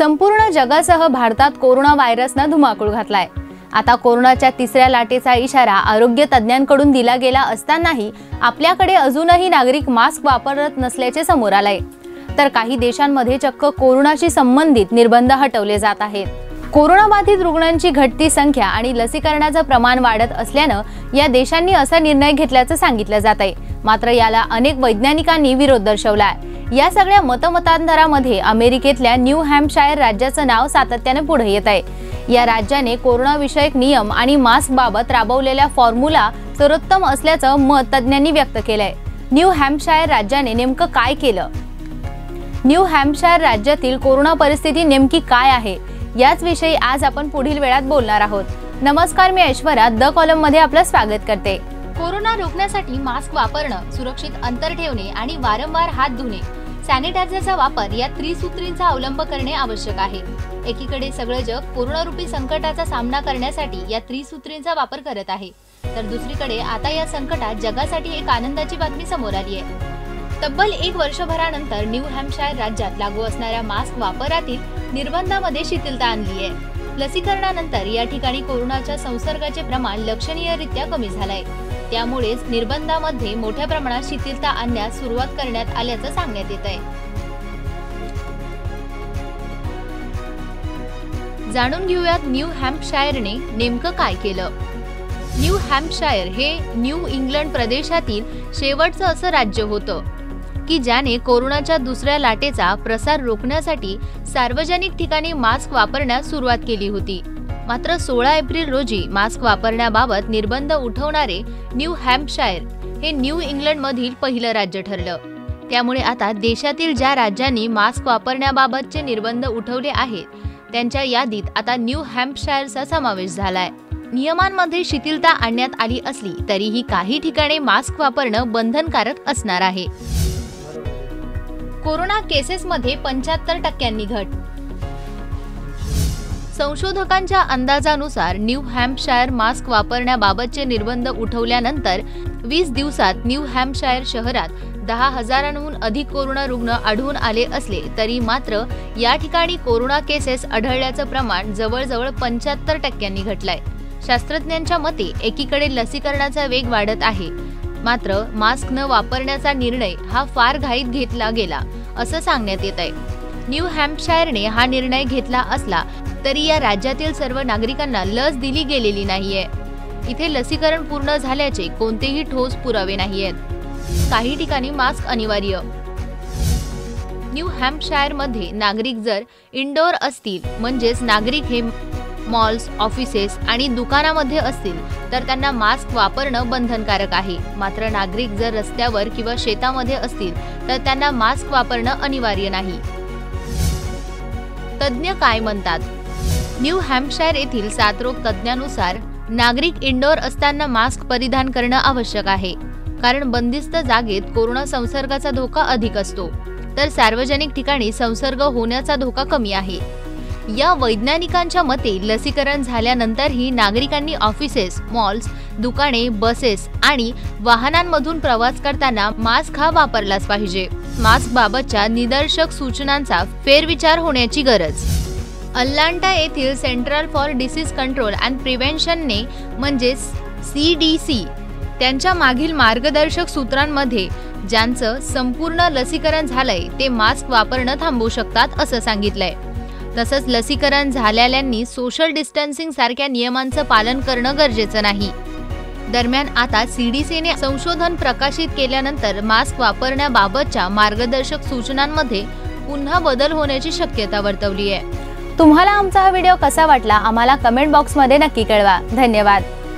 संपूर्ण जगासह भारतात कोरोना व्हायरसनं धुमाकूळ घातलाय। आता कोरोनाच्या तिसऱ्या लाटेचा इशारा आरोग्य तज्ज्ञांकडून दिला गेला असतानाही आपल्याकडे अजूनही नागरिक मास्क वापरत नसल्याचे समोर आले। तर काही देशांमध्ये चक्क कोरोनाशी संबंधित निर्बंध हटवले जात आहेत। कोरोनाबाधित रुग्णांची घटती संख्या आणि लसीकरणाचं प्रमाण वाढत असल्याने या देशांनी असा निर्णय घेतल्याचं सांगितलं जात आहे। मात्र याला अनेक वैज्ञानिकांनी विरोध दर्शवलाय। या सगळ्या मतमतांतरामध्ये अमेरिकेतल्या न्यू हॅम्पशायर राज्याचं नाव सातत्याने पुढे येत आहे। या राज्याने कोरोना विषयक नियम आणि मास्क बाबत राबवलेला फॉर्म्युला सर्वोत्तम असल्याचं मत तज्ज्ञांनी व्यक्त केलंय। न्यू हॅम्पशायर राज्याने नेमकं काय केलं? न्यू हॅम्पशायर राज्यातील कोरोना परिस्थिती नेमकी काय आहे याच विषयी आज आपण पुढील वेळात बोलणार आहोत। नमस्कार, मी ऐश्वर्या, द कॉलम मध्ये आपलं स्वागत करते। कोरोना रोखण्यासाठी मास्क वापरणं, सुरक्षित अंतर ठेवणे आणि वारंवार हात धुणे, सॅनिटायझरचा वापर या त्रिसूत्रींचा अवलंब करणे आवश्यक आहे। एकीकडे सगळं जग कोरोनारूपी संकटाचा सामना करण्यासाठी या त्रिसूत्रींचा वापर करत आहे, तर दुसरीकडे आता या संकटात जगासाठी एक आनंदाची बातमी समोर आली आहे। तब्बल एक वर्षभरानंतर न्यू हॅम्पशायर राज्यात लागू असणाऱ्या मास्क वापरातील निर्बंधामध्ये शिथिलता आणली आहे। लसीकरणानंतर या ठिकाणी कोरोनाच्या संसर्गाचे प्रमाण लक्षणीयरित्या कमी झालंय, त्यामुळेच निर्बंधामध्ये मोठ्या प्रमाणात शिथिलता आणण्यास सुरुवात करण्यात आल्याचं सांगण्यात येत आहे। जाणून घेऊयात न्यू हॅम्पशायरने नेमकं काय केलं। न्यू हॅम्पशायर हे न्यू इंग्लंड प्रदेशातील शेवटचं असं राज्य होतं की ज्याने कोरोनाच्या दुसऱ्या लाटेचा प्रसार रोखण्यासाठी सार्वजनिक ठिकाणी मास्क वापरण्यास सुरुवात केली होती। मात्र 16 एप्रिल रोजी मास्क वापरण्याबाबत निर्बंध उठवणारे न्यू हॅम्पशायर हे न्यू इंग्लंडमधील पहिलं राज्य ठरलं। त्यामुळे आता देशातील ज्या राज्यांनी मास्क वापरण्याबाबतचे निर्बंध उठवले आहेत त्यांच्या यादीत आता न्यू हॅम्पशायरचा समावेश झालाय। नियमांमध्ये शिथिलता आणण्यात आली असली तरीही काही ठिकाणी मास्क वापरणं बंधनकारक असणार आहे। कोरोना केसेसमध्ये 75% घट। संशोधकांच्या अंदाजानुसार न्यू हॅम्पशायर मास्क वापरण्याबाबतचे निर्बंध उठवल्यानंतर 20 दिवसात न्यू हॅम्पशायर शहरात 10,000हून अधिक कोरोना रुग्ण आढळून आले असले तरी मात्र या ठिकाणी कोरोना केसेस आढळल्याचं प्रमाण जवळजवळ 75% घटलंय। शास्त्रज्ञांच्या मते एकीकडे लसीकरणाचा वेग वाढत आहे, मात्र मास्क न वापरण्याचा निर्णय हा फार घाईत घेतला गेला असं सांगण्यात येत आहे। न्यू हॅम्पशायरने हा निर्णय घेतला असला तरी या राज्यातील सर्व नागरिकांना लस दिली गेलेली नाहीये। इथे लसीकरण पूर्ण झाल्याचे कोणतेही ठोस पुरावे नाहीयेत। काही ठिकाणी मास्क अनिवार्य। न्यू हॅम्पशायरमध्ये नागरिक जर इनडोअर असतील, म्हणजेच नागरिक हे मॉल्स, ऑफिसेस आणि दुकानामध्ये असतील तर त्यांना मास्क वापरणं बंधनकारक आहे। मात्र नागरिक जर रस्त्यावर किंवा शेतामध्ये असतील तर त्यांना मास्क वापरणं अनिवार्य नाही। तज्ज्ञ काय म्हणतात? न्यू हॅम्पशायर येथील साथरोग तज्ज्ञानुसार नागरिक इंडोर असताना मास्क परिधान करणं आवश्यक आहे, कारण बंदिस्त जागेत कोरोना संसर्गाचा धोका अधिक असतो, तर सार्वजनिक ठिकाणी संसर्ग होण्याचा धोका कमी आहे। या वैज्ञानिकांच्या मते लसीकरण झाल्यानंतरही नागरिकांनी ऑफिसेस, मॉल्स, दुकाने, बसेस आणि वाहनांमधून प्रवास करताना मास्क हा वापरलाच पाहिजे। मास्क बाबतच्या निदर्शक सूचनांचा फेरविचार होण्याची गरज। अटलांटा येथील centre for Disease Control and प्रिव्हेन्शनने म्हणजेच CDC त्यांच्या मागील मार्गदर्शक सूत्रांमध्ये ज्यांचं संपूर्ण लसीकरण झालंय ते मास्क वापरणं थांबवू शकतात असं सांगितलंय। तसंच लसीकरण झालेल्यांनी सोशल डिस्टन्सिंग सारख्या नियमांचं पालन करणं गरजेचं नाही। दरम्यान आता CDCने संशोधन प्रकाशित केल्यानंतर मास्क वापरण्याबाबतच्या मार्गदर्शक सूचनांमध्ये पुन्हा बदल होण्याची शक्यता वर्तवली आहे। तुम्हाला आमचा हा व्हिडिओ कसा वाटला आम्हाला कमेंट बॉक्समध्ये नक्की कळवा। धन्यवाद।